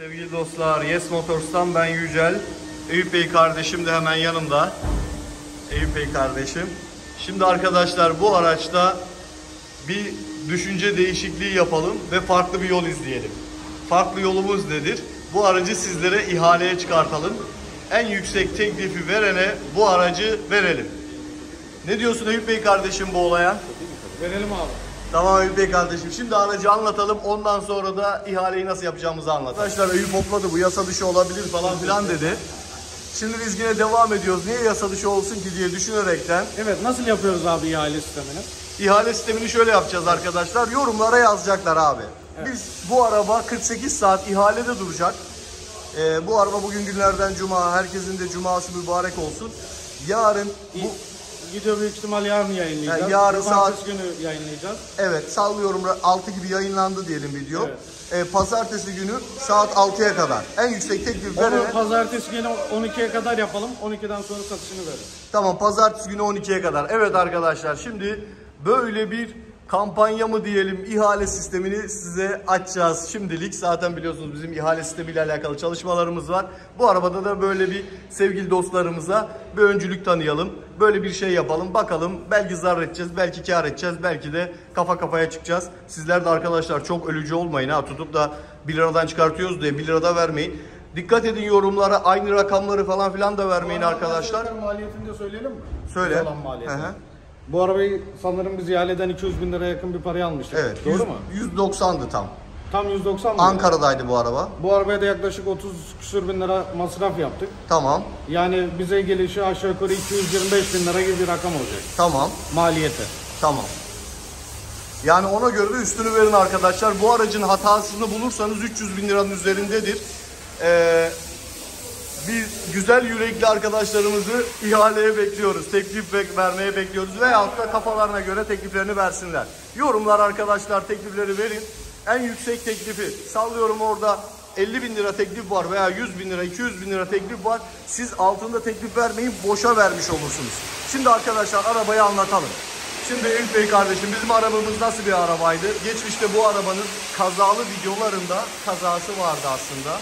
Sevgili dostlar, Yes Motors'tan ben Yücel. Eyüp Bey kardeşim de hemen yanımda. Eyüp Bey kardeşim. Şimdi arkadaşlar, bu araçta bir düşünce değişikliği yapalım ve farklı bir yol izleyelim. Farklı yolumuz nedir? Bu aracı sizlere ihaleye çıkartalım. En yüksek teklifi verene bu aracı verelim. Ne diyorsun Eyüp Bey kardeşim bu olaya? Verelim abi. Tamam Eyüp Bey kardeşim. Şimdi aracı anlatalım. Ondan sonra da ihaleyi nasıl yapacağımızı anlatalım. Arkadaşlar Eyüp hopladı. Bu yasa dışı olabilir falan filan dedi. Şimdi biz yine devam ediyoruz. Niye yasa dışı olsun ki diye düşünerekten. Evet, nasıl yapıyoruz abi ihale sistemini? İhale sistemini şöyle yapacağız arkadaşlar. Yorumlara yazacaklar abi. Evet. Biz bu araba 48 saat ihalede duracak. Bu araba bugün günlerden cuma. Herkesin de cuması mübarek olsun. Yarın bu... Video büyük ihtimal yarın yayınlayacağız. Yani yarın saat günü yayınlayacağız. Evet, sallıyorum 6 gibi yayınlandı diyelim video. Evet. Pazartesi günü saat 6'ya kadar. En yüksek teklif verene... Onu pazartesi günü 12'ye kadar yapalım. 12'den sonra satışını verelim. Tamam, pazartesi günü 12'ye kadar. Evet arkadaşlar, şimdi böyle bir kampanya mı diyelim, ihale sistemini size açacağız şimdilik. Zaten biliyorsunuz bizim ihale sistemiyle alakalı çalışmalarımız var. Bu arabada da böyle bir sevgili dostlarımıza bir öncülük tanıyalım. Böyle bir şey yapalım. Bakalım, belki zarar edeceğiz, belki kar edeceğiz, belki de kafa kafaya çıkacağız. Sizler de arkadaşlar çok ölücü olmayın ha. Tutup da 1 liradan çıkartıyoruz diye 1 lirada vermeyin. Dikkat edin yorumlara, aynı rakamları falan filan da vermeyin arkadaşlar. Maliyetini de söyleyelim mi? Söyle. Bu arabayı sanırım biz ihaleden 200 bin liraya yakın bir paraya almıştık. Evet. Doğru mu? 190'dı tam. Tam 190 mı? Ankara'daydı bu araba. Bu arabaya da yaklaşık 30 küsür bin lira masraf yaptık. Tamam. Yani bize gelişi aşağı yukarı 225 bin lira gibi bir rakam olacak. Tamam. Maliyeti. Tamam. Yani ona göre de üstünü verin arkadaşlar. Bu aracın hatasını bulursanız 300 bin liranın üzerindedir. Biz güzel yürekli arkadaşlarımızı ihaleye bekliyoruz. Teklif vermeye bekliyoruz. Veyahut da kafalarına göre tekliflerini versinler. Yorumlar arkadaşlar, teklifleri verin. En yüksek teklifi, sallıyorum orada 50 bin lira teklif var veya 100 bin lira, 200 bin lira teklif var. Siz altında teklif vermeyin, boşa vermiş olursunuz. Şimdi arkadaşlar arabayı anlatalım. Şimdi Eyüp Bey kardeşim, bizim arabamız nasıl bir arabaydı? Geçmişte bu arabanın kazalı videolarında kazası vardı aslında.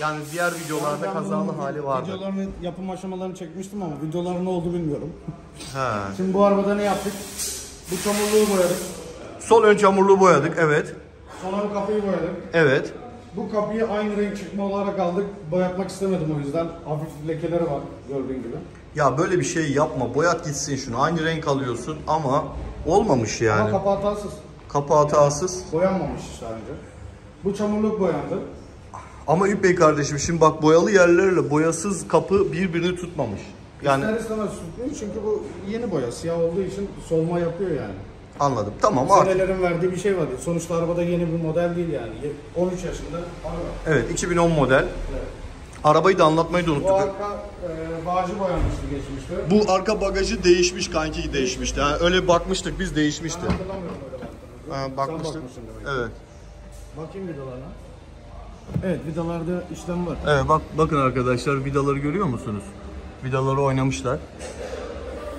Yani diğer videolarda yani kazalı hali vardı. Videoların yapım aşamalarını çekmiştim ama videoların ne oldu bilmiyorum. He. Şimdi bu arabada ne yaptık? Bu çamurluğu boyadık. Sol ön çamurluğu boyadık, evet. Sol ön kapıyı boyadık. Evet. Bu kapıyı aynı renk çıkma olarak aldık. Boyatmak istemedim, o yüzden hafif lekeleri var gördüğün gibi. Ya böyle bir şey yapma, boyat gitsin şunu. Aynı renk alıyorsun ama olmamış yani. Ama kapı hatasız. Kapı hatasız. Yani boyanmamış işte önce. Bu çamurluk boyandı. Ama Eyüp Bey kardeşim, şimdi bak, boyalı yerlerle boyasız kapı birbirini tutmamış. Yani istemez tutmuyor çünkü bu yeni boya, siyah olduğu için solma yapıyor yani. Anladım. Tamam abi. Senelerin verdiği bir şey var. Sonuçta arabada yeni bir model değil yani. 13 yaşında araba. Evet, 2010 model. Evet. Arabayı da anlatmayı da unuttuk. Bu arka bagajı boyanmıştı geçmişte. Bu arka bagajı değişmiş kanki, değişmişti. Yani öyle bakmıştık biz, değişmişti. Ben hatırlamıyorum öyle baktım. Ha, bakmıştık. Evet. Bakayım videolarına. Evet, vidalarda işlem var. Evet, bakın arkadaşlar, vidaları görüyor musunuz? Vidaları oynamışlar.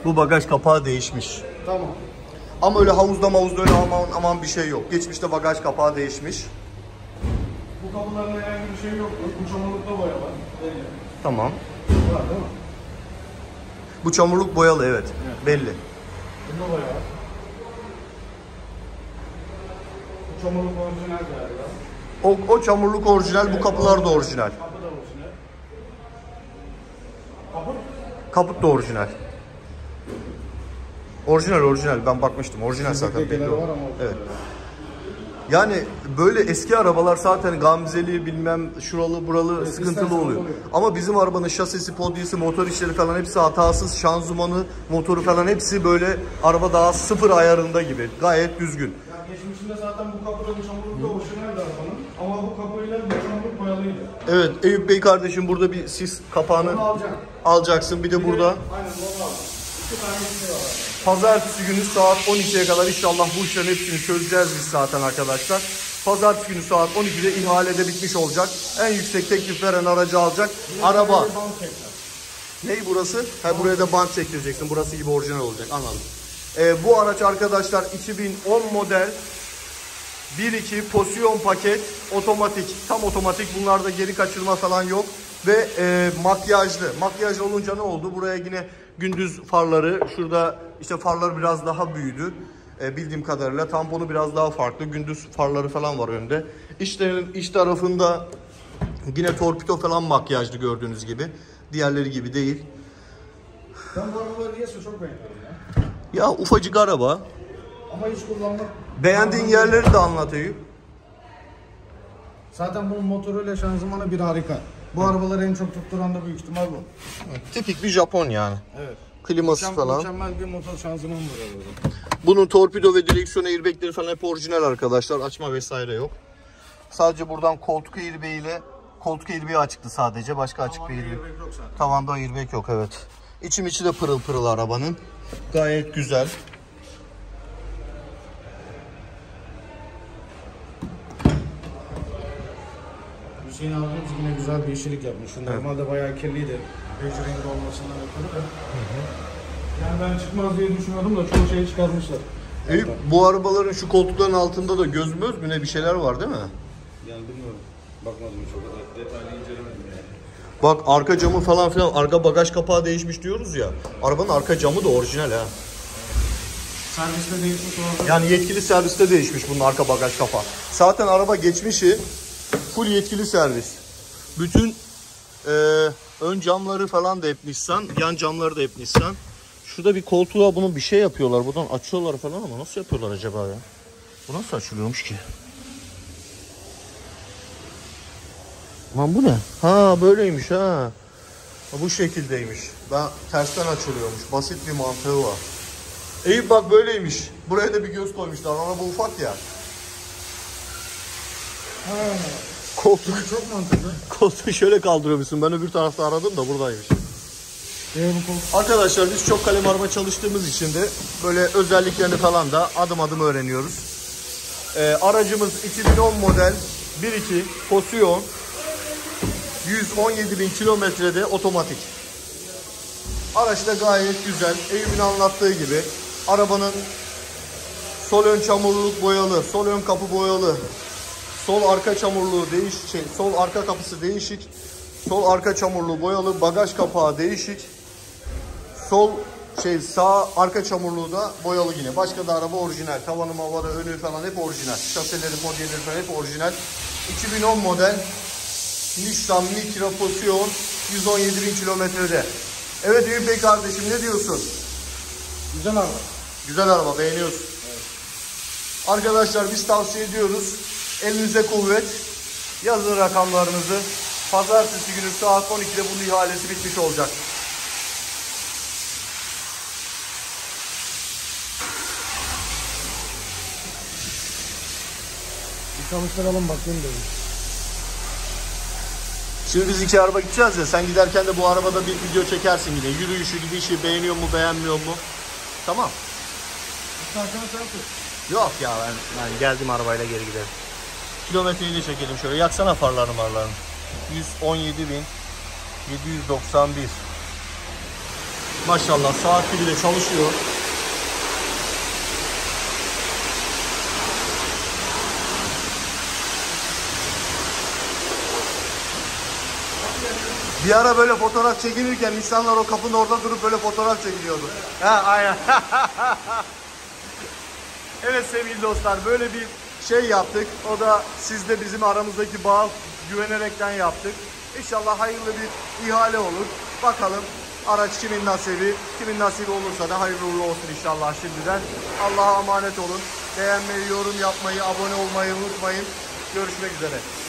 Bu bagaj kapağı değişmiş. Tamam. Ama öyle havuzda mavuzda öyle aman aman bir şey yok. Geçmişte bagaj kapağı değişmiş. Bu kapılarda herhangi bir şey yok. Bu çamurlukta boya var. Belli. Tamam. Var değil mi? Bu çamurluk boyalı, evet. Evet. Belli. Bunda boya var. Bu çamurluk orijinal galiba. O çamurluk orijinal, evet, bu kapılar da orijinal. Kapı da orijinal. Kaput? Kaput da orijinal. Orijinal. Ben bakmıştım. Orijinal zaten. Belli o. Evet. Yani böyle eski arabalar zaten gamzeli, bilmem şuralı buralı, evet, sıkıntılı oluyor. Ama bizim arabanın şasisi, podyası, motor işleri falan hepsi hatasız. Şanzımanı, motoru falan hepsi böyle, araba daha sıfır ayarında gibi. Gayet düzgün. Yani geçmişinde zaten bu kapıda bu çamurluk da orijinaldi arabanın. Ama bu kapıyla bu çamurluk boyalıydı. Evet Eyüp Bey kardeşim, burada bir sis kapağını alacaksın. Bir de burada. Aynen, doğru abi. Pazartesi günü saat 12'ye kadar inşallah bu işlerin hepsini çözeceğiz biz zaten arkadaşlar. Pazartesi günü saat 12'de ihalede bitmiş olacak. En yüksek teklif veren aracı alacak. Yine araba. Ney burası? Ha, buraya da bant çektireceksin. Burası gibi orijinal olacak. Anladım. Bu araç arkadaşlar 2010 model. 1-2 pozisyon paket, otomatik, tam otomatik, bunlarda geri kaçırma falan yok. Ve makyajlı. Makyajlı olunca ne oldu? Buraya yine gündüz farları, şurada işte farlar biraz daha büyüdü. Bildiğim kadarıyla tamponu biraz daha farklı. Gündüz farları falan var önde. İç tarafında yine torpido falan makyajlı, gördüğünüz gibi. Diğerleri gibi değil. Ben bu arabaları niye çok beğeniyorum ya? Ya ufacık araba. Ama hiç kullanmak... Beğendiğin yerleri de anlatayım. Zaten bunun motoruyla şanzımanı bir harika. Bu arabaları en çok tutturan da büyük ihtimal bu. Evet, tipik bir Japon yani. Evet. Kliması falan. Mükemmel bir motor şanzımanı var arabada. Bunun torpido ve direksiyon airbagleri falan hep orijinal arkadaşlar. Açma vesaire yok. Sadece buradan koltuk airbag ile, koltuk airbag'i açıktı sadece. Başka açık bir airbag yok zaten. Tavanda airbag yok, evet. İçi de pırıl pırıl arabanın. Gayet güzel. Hüseyin abimiz yine güzel bir işçilik yapmış. Evet. Normalde bayağı kirliydi. Beige rengi olmasından ötürü de. Yani ben çıkmaz diye düşünüyordum da çoğu şeyi çıkarmışlar. Bu arabaların şu koltukların altında da gözümüz mü ne bir şeyler var değil mi? Yani bilmiyorum. Bakmadım hiç o kadar. Detaylı incelemedim yani. Bak arka camı falan filan, arka bagaj kapağı değişmiş diyoruz ya. Arabanın arka camı da orijinal ha. Serviste değişmiş o arada. Yani yetkili serviste değişmiş bunun arka bagaj kapağı. Zaten araba geçmişi full yetkili servis. Bütün ön camları falan da hep Nissan, yan camları da hep Nissan. Şurada bir koltuğa bunu bir şey yapıyorlar. Buradan açıyorlar falan ama nasıl yapıyorlar acaba ya? Bu nasıl açılıyormuş ki? Lan bu ne? Ha böyleymiş ha. Bu şekildeymiş. Ben tersten açılıyormuş. Basit bir mantığı var. İyi bak böyleymiş. Buraya da bir göz koymuşlar. Araba ufak ya. Ha. Koltuğu çok mantıklı. Koltuğu şöyle kaldırıyormuşsun. Ben öbür tarafta aradım da buradaymış. Arkadaşlar biz çok kalem araba çalıştığımız için de böyle özelliklerini falan da adım adım öğreniyoruz. Aracımız 2010 model 1.2 Fosyon. 117.000 kilometrede otomatik. Araç da gayet güzel. Eyüp'ün anlattığı gibi arabanın sol ön çamurluk boyalı, sol ön kapı boyalı, sol arka çamurluğu değişik, sol arka kapısı değişik, sol arka çamurluğu boyalı, bagaj kapağı değişik, sol sağ arka çamurluğu da boyalı yine. Başka da araba orijinal. Tavanı, mavarı, önü falan hep orijinal. Şaseleri, modyeleri falan hep orijinal. 2010 model Nissan Micra Fosyon 117.000 kilometrede. Evet Eyüp Bey kardeşim, ne diyorsun? Güzel araba. Güzel araba, beğeniyorsun. Evet. Arkadaşlar biz tavsiye ediyoruz. Elinize kuvvet. Yazın rakamlarınızı. Pazartesi günü saat 12'de bunun ihalesi bitmiş olacak. Bir çalıştıralım bakayım dedim. Şimdi biz iki araba gideceğiz ya, sen giderken de bu arabada bir video çekersin yine. Yürüyüşü, gidişi, beğeniyor mu, beğenmiyor mu? Tamam. Yok ya ben geldim arabayla geri gidelim. Kilometreyi de çekelim şöyle. Yaksana farlarını marlarını. 117.791. Maşallah saat gibi de çalışıyor. Bir ara böyle fotoğraf çekilirken insanlar o kapının orada durup böyle fotoğraf çekiliyordu. Ha aynen. Evet sevgili dostlar, böyle bir şey yaptık. O da sizle bizim aramızdaki bağ güvenerekten yaptık. İnşallah hayırlı bir ihale olur. Bakalım araç kimin nasibi. Kimin nasibi olursa da hayırlı uğurlu olsun inşallah şimdiden. Allah'a emanet olun. Beğenmeyi, yorum yapmayı, abone olmayı unutmayın. Görüşmek üzere.